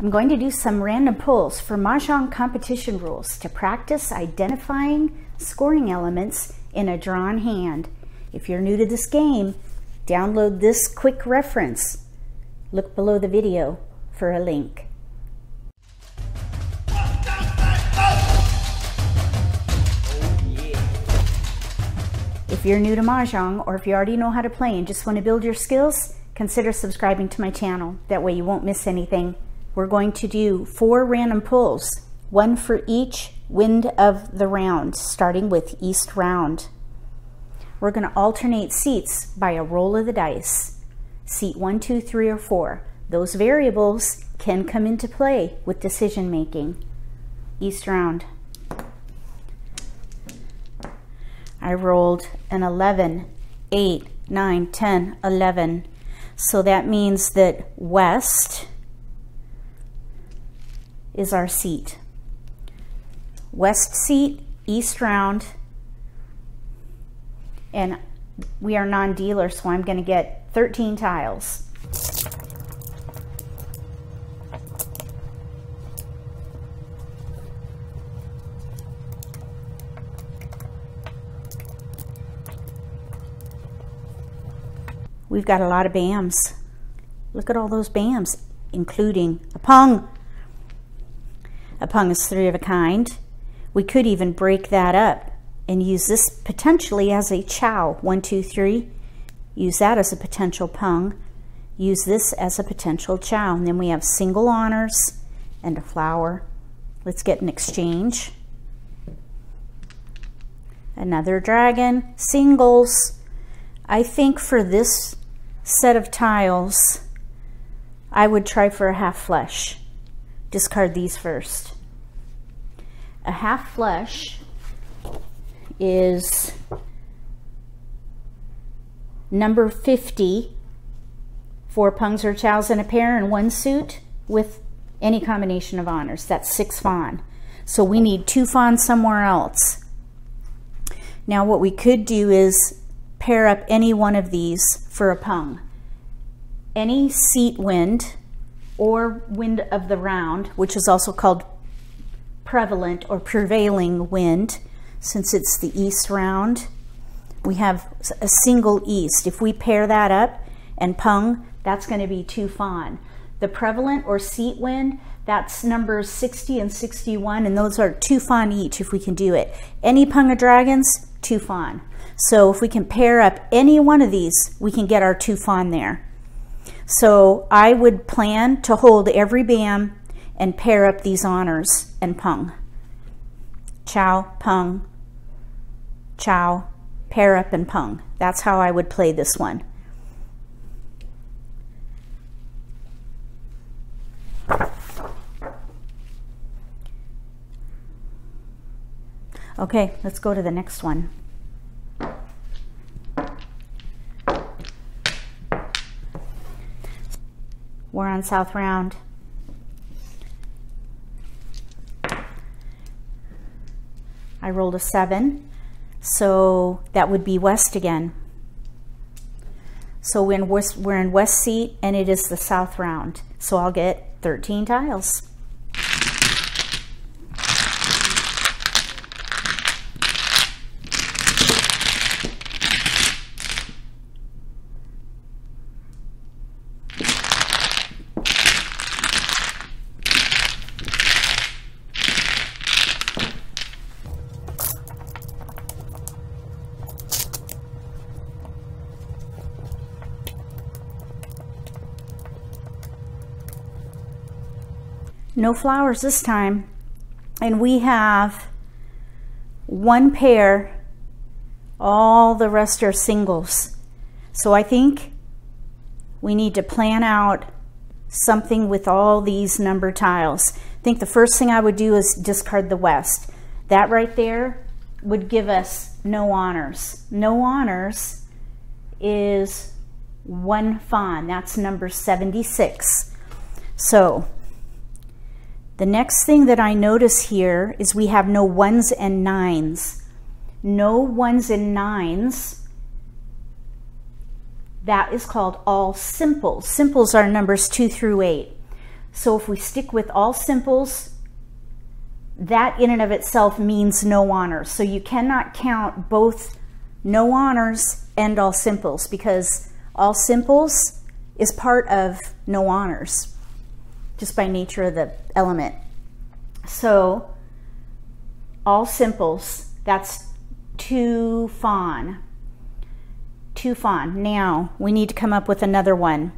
I'm going to do some random pulls for Mahjong competition rules to practice identifying scoring elements in a drawn hand. If you're new to this game, download this quick reference. Look below the video for a link. If you're new to Mahjong, or if you already know how to play and just want to build your skills, consider subscribing to my channel. That way you won't miss anything. We're going to do 4 random pulls, 1 for each wind of the round, starting with East Round. We're going to alternate seats by a roll of the dice. Seat 1, 2, 3, or 4. Those variables can come into play with decision making. East Round. I rolled an 11, 8, 9, 10, 11. So that means that West is our seat. West seat, East Round, and we are non-dealer, so I'm going to get 13 tiles. We've got a lot of BAMs. Look at all those BAMs, including a Pung. A Pung is 3 of a kind. We could even break that up and use this potentially as a Chow. 1, 2, 3. Use that as a potential Pung. Use this as a potential Chow. And then we have single honors and a flower. Let's get an exchange. Another dragon. Singles. I think for this set of tiles, I would try for a half flush. Discard these first. A half flush is number 50, 4 Pungs or Chows in a pair and 1 suit with any combination of honors. That's 6 Fawn. So we need 2 Fawn somewhere else. Now what we could do is pair up any one of these for a Pung. Any seat wind or wind of the round, which is also called prevalent or prevailing wind, since it's the East Round. We have a single East. If we pair that up and Pung, that's going to be 2 Fawn. The prevalent or seat wind, that's numbers 60 and 61, and those are 2 Fawn each if we can do it. Any Pung of dragons, 2 Fawn. So if we can pair up any one of these, we can get our 2 Fawn there. So I would plan to hold every BAM and pair up these honors and Pung. Chow, Pung, Chow, pair up and Pung. That's how I would play this one. Okay, let's go to the next one. We're on South Round. I rolled a 7, so that would be West again. So we're in West seat, and it is the South Round. So I'll get 13 tiles. No flowers this time, and we have 1 pair. All the rest are singles. So I think we need to plan out something with all these number tiles. I think the first thing I would do is discard the West. That right there would give us no honors. No honors is 1 Fawn. That's number 76. So the next thing that I notice here is we have no 1s and 9s. No 1s and 9s. That is called all simples. Simples are numbers 2 through 8. So if we stick with all simples, that in and of itself means no honors. So you cannot count both no honors and all simples, because all simples is part of no honors just by nature of the element. So all simples, that's tuphon. Tuphon. Now we need to come up with another one.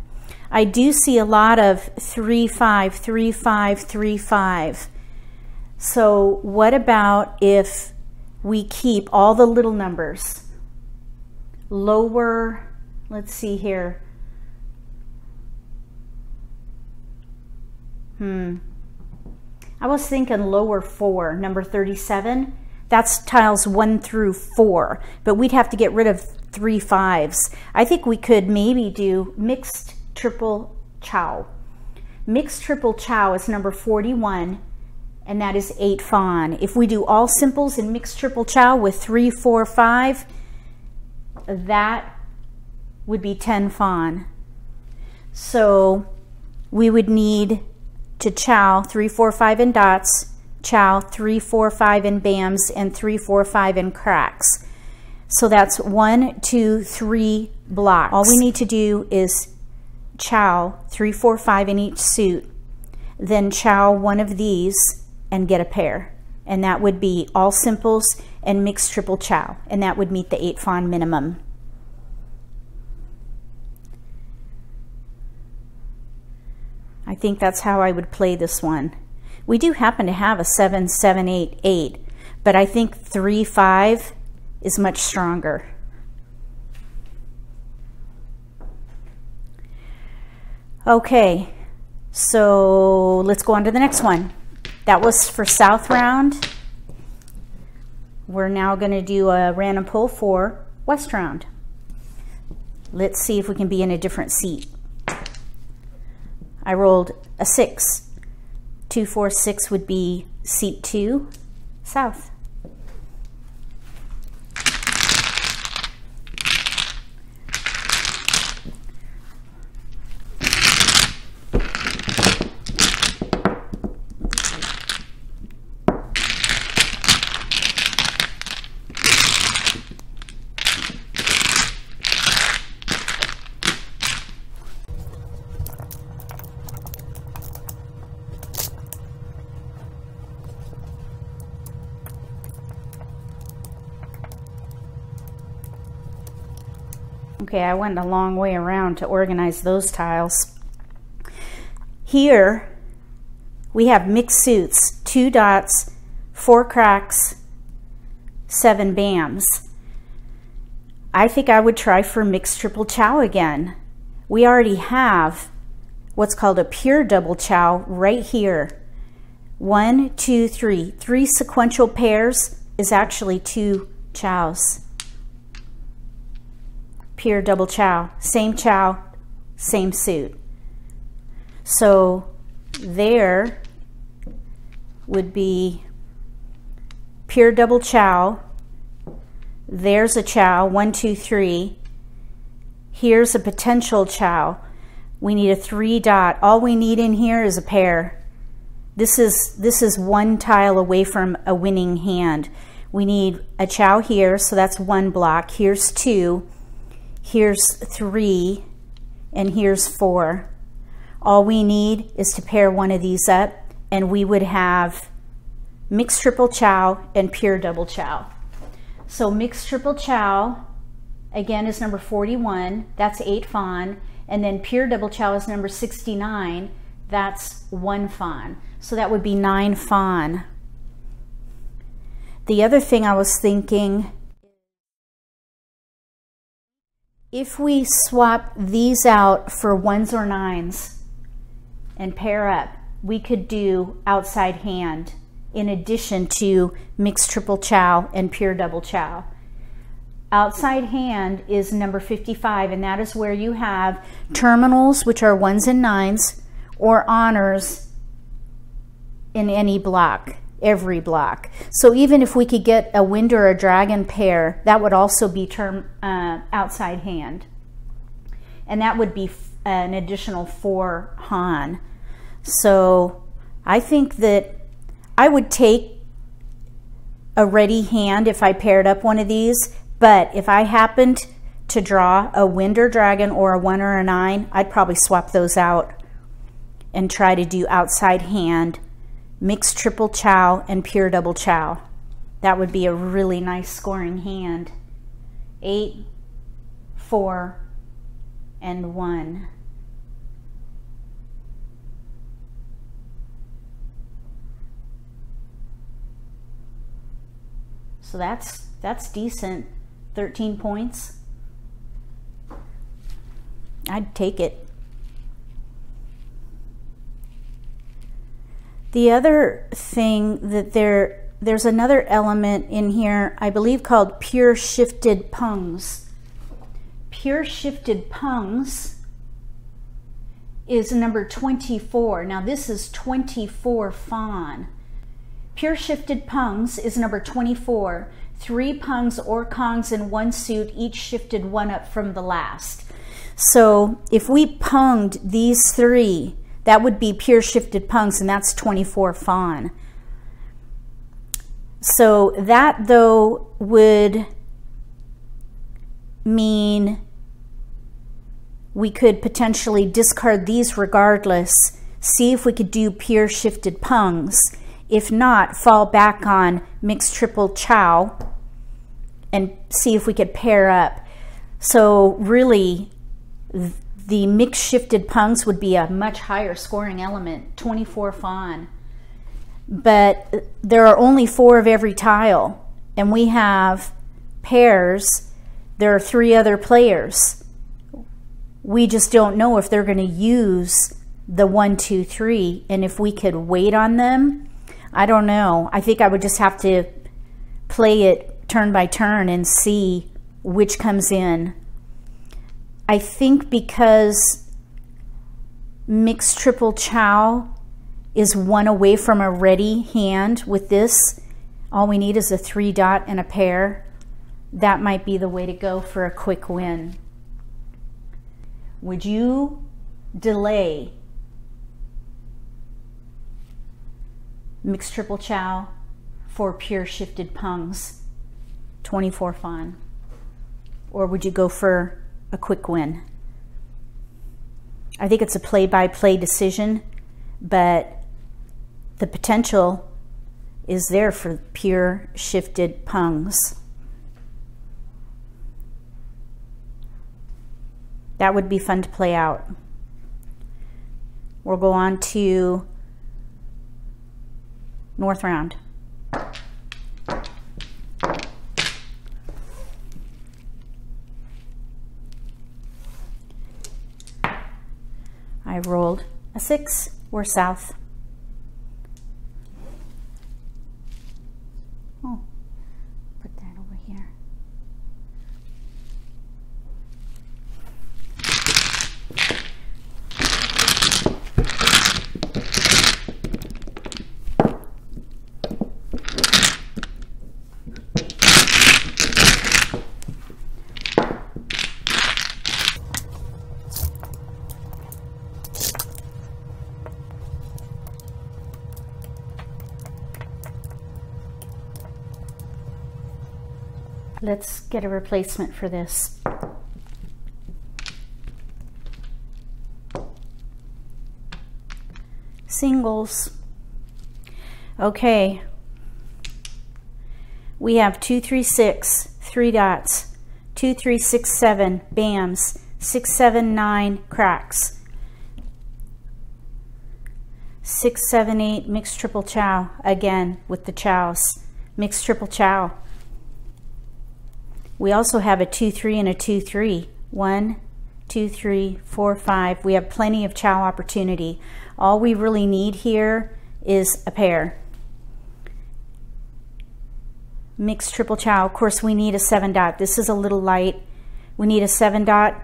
I do see a lot of 3, 5, 3, 5, 3, 5. So what about if we keep all the little numbers lower? Let's see here. I was thinking lower 4, number 37. That's tiles 1 through 4, but we'd have to get rid of 3 5s. I think we could maybe do mixed triple chow. Mixed triple chow is number 41, and that is 8 fawn. If we do all simples in mixed triple chow with 3 4 5, that would be 10 fawn. So we would need to chow 3 4 5 in dots, chow 3 4 5 in bams, and 3 4 5 in cracks. So that's 1 2 3 blocks. All we need to do is chow 3 4 5 in each suit, then chow one of these and get a pair, and that would be all simples and mixed triple chow, and that would meet the 8 fawn minimum. I think that's how I would play this one. We do happen to have a 7 7 8 8, but I think 3 5 is much stronger. Okay, so let's go on to the next one. That was for south round. We're now going to do a random pull for west round. Let's see if we can be in a different seat. I rolled a 6. 2 4 6 would be seat 2, south. Okay, I went a long way around to organize those tiles. Here we have mixed suits, 2 dots, 4 cracks, 7 bams. I think I would try for mixed triple chow again. We already have what's called a pure double chow right here. 1 2 3, 3 sequential pairs is actually 2 chows. Pure double chow, same suit. So there would be pure double chow. There's a chow, 1 2 3. Here's a potential chow. We need a 3 dot. All we need in here is a pair. This is one tile away from a winning hand. We need a chow here, so that's 1 block. Here's 2. Here's 3, and here's 4. All we need is to pair one of these up, and we would have mixed triple chow and pure double chow. So mixed triple chow, again, is number 41. That's 8 fawn. And then pure double chow is number 69. That's 1 fawn. So that would be 9 fawn. The other thing I was thinking, if we swap these out for 1s or 9s and pair up, we could do outside hand in addition to mixed triple chow and pure double chow. Outside hand is number 55, and that is where you have terminals, which are 1s and 9s, or honors in any block, every block. So even if we could get a wind or a dragon pair, that would also be outside hand, and that would be an additional 4 han. So I think that I would take a ready hand if I paired up one of these, but if I happened to draw a wind or dragon or a 1 or a 9, I'd probably swap those out and try to do outside hand, mixed triple chow and pure double chow. That would be a really nice scoring hand. 8, 4, and 1. So that's decent. 13 points. I'd take it. The other thing that there's another element in here, I believe, called pure shifted pungs. Pure shifted pungs is number 24. Now this is 24 fawn. Pure shifted pungs is number 24. 3 pungs or kongs in one suit, each shifted one up from the last. So if we punged these 3, that would be pure shifted pungs, and that's 24 fawn. So that, though, would mean we could potentially discard these regardless, see if we could do pure shifted pungs. If not, fall back on mixed triple chow and see if we could pair up. So really, the mixed shifted pungs would be a much higher scoring element, 24 fawn. But there are only 4 of every tile, and we have pairs. There are 3 other players. We just don't know if they're going to use the 1, 2, 3, and if we could wait on them. I don't know. I think I would just have to play it turn by turn and see which comes in. I think because mixed triple chow is 1 away from a ready hand with this, all we need is a 3 dot and a pair. That might be the way to go for a quick win. Would you delay mixed triple chow for pure shifted pungs, 24 fawn, or would you go for a quick win? I think it's a play-by-play decision, but the potential is there for pure shifted pungs. That would be fun to play out. We'll go on to North round. I rolled a 6. We're south. Oh, put that over here. Let's get a replacement for this. Singles. Okay. We have 2, 3, 6, 3 dots, 2, 3, 6, 7, bams, 6, 7, 9, cracks, 6, 7, 8, mixed triple chow, again with the chows, mixed triple chow. We also have a 2, 3 and a 2, 3. 1, 2, 3, 4, 5. We have plenty of chow opportunity. All we really need here is a pair. Mixed triple chow. Of course, we need a 7 dot. This is a little light. We need a 7 dot,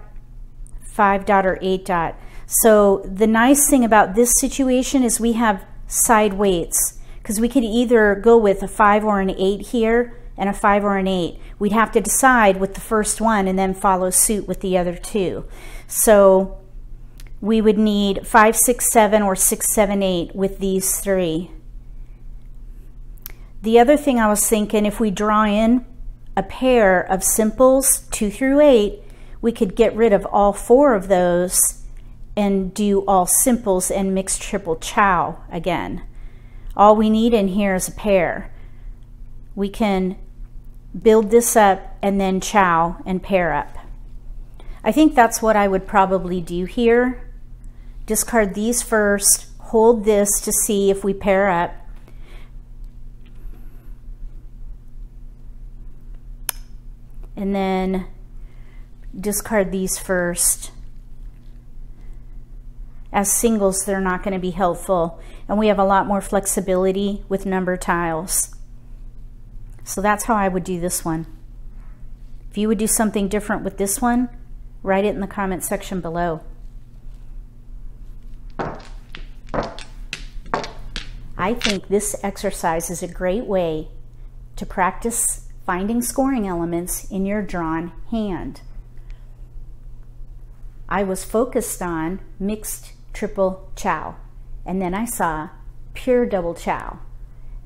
5 dot, or 8 dot. So the nice thing about this situation is we have side weights, because we could either go with a 5 or an 8 here, and a 5 or an 8. We'd have to decide with the first one and then follow suit with the other 2. So we would need 5, 6, 7 or 6, 7, 8 with these three. The other thing I was thinking, if we draw in a pair of simples 2 through 8, we could get rid of all 4 of those and do all simples and mix triple chow again. All we need in here is a pair. We can build this up and then chow and pair up. I think that's what I would probably do here. Discard these first, hold this to see if we pair up. And then discard these first. As singles, they're not going to be helpful, and we have a lot more flexibility with number tiles. So that's how I would do this one. If you would do something different with this one, write it in the comment section below. I think this exercise is a great way to practice finding scoring elements in your drawn hand. I was focused on mixed triple chow, and then I saw pure double chow.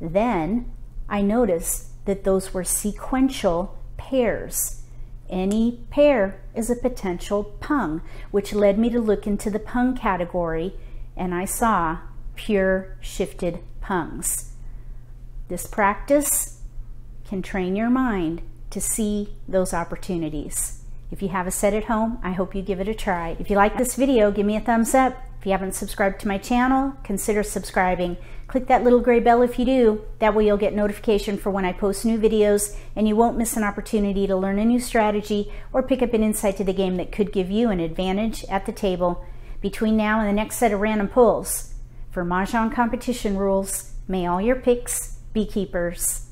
Then I noticed that those were sequential pairs. Any pair is a potential pung, which led me to look into the pung category, and I saw pure shifted pungs. This practice can train your mind to see those opportunities. If you have a set at home, I hope you give it a try. If you like this video, give me a thumbs up. If you haven't subscribed to my channel, consider subscribing. Click that little gray bell if you do. That way you'll get notification for when I post new videos, and you won't miss an opportunity to learn a new strategy or pick up an insight to the game that could give you an advantage at the table between now and the next set of random pulls. For Mahjong competition rules, may all your picks be keepers.